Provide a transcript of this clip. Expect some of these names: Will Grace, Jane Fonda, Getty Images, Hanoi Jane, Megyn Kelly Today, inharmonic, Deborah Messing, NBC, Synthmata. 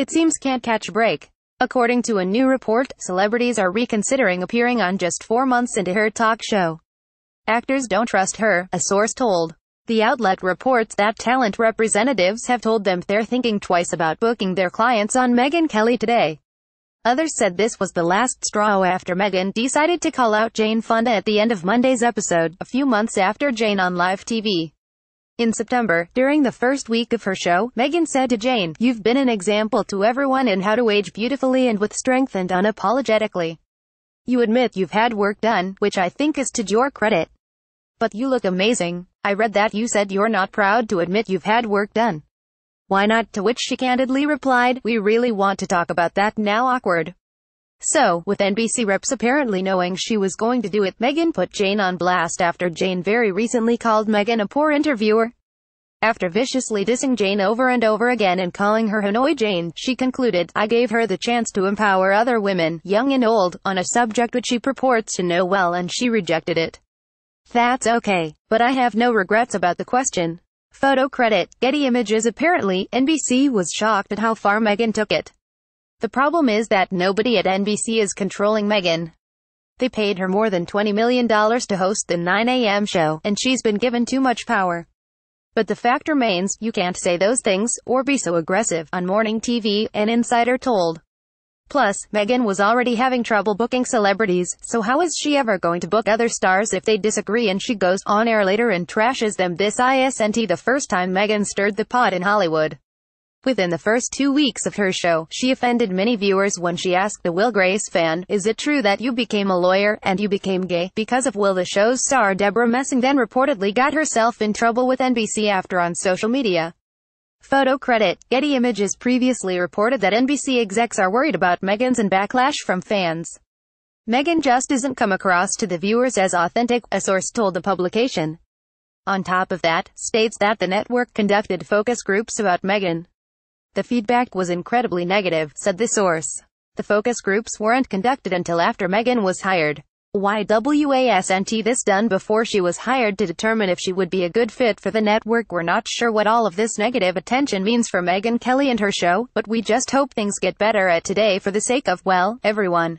it seems can't catch a break. According to a new report, celebrities are reconsidering appearing on just 4 months into her talk show. Actors don't trust her, a source told. The outlet reports that talent representatives have told them they're thinking twice about booking their clients on Megyn Kelly Today. Others said this was the last straw after Megyn decided to call out Jane Fonda at the end of Monday's episode, a few months after Jane on live TV. In September, during the first week of her show, Megyn said to Jane, "You've been an example to everyone in how to age beautifully and with strength and unapologetically. You admit you've had work done, which I think is to your credit. But you look amazing. I read that you said you're not proud to admit you've had work done. Why not?" To which she candidly replied, "We really want to talk about that now, awkward." So, with NBC reps apparently knowing she was going to do it, Megyn put Jane on blast after Jane very recently called Megyn a poor interviewer. After viciously dissing Jane over and over again and calling her Hanoi Jane, she concluded, "I gave her the chance to empower other women, young and old, on a subject which she purports to know well and she rejected it. That's okay. But I have no regrets about the question." Photo credit, Getty Images. Apparently, NBC was shocked at how far Megyn took it. The problem is that nobody at NBC is controlling Megyn. They paid her more than $20 million to host the 9 a.m. show, and she's been given too much power. But the fact remains, you can't say those things, or be so aggressive, on morning TV, an insider told. Plus, Megyn was already having trouble booking celebrities, so how is she ever going to book other stars if they disagree and she goes on air later and trashes them? This isn't the first time Megyn stirred the pot in Hollywood. Within the first 2 weeks of her show, she offended many viewers when she asked the Will Grace fan, "Is it true that you became a lawyer, and you became gay, because of Will?" The show's star Deborah Messing then reportedly got herself in trouble with NBC after on social media. Photo credit, Getty Images. Previously reported that NBC execs are worried about Megyn's and backlash from fans. "Megyn just doesn't come across to the viewers as authentic," a source told the publication. On top of that, states that the network conducted focus groups about Megyn. "The feedback was incredibly negative," said the source. "The focus groups weren't conducted until after Megyn was hired. Wasn't this done before she was hired to determine if she would be a good fit for the network? We're not sure what all of this negative attention means for Megyn Kelly and her show, but we just hope things get better at Today for the sake of, well, everyone."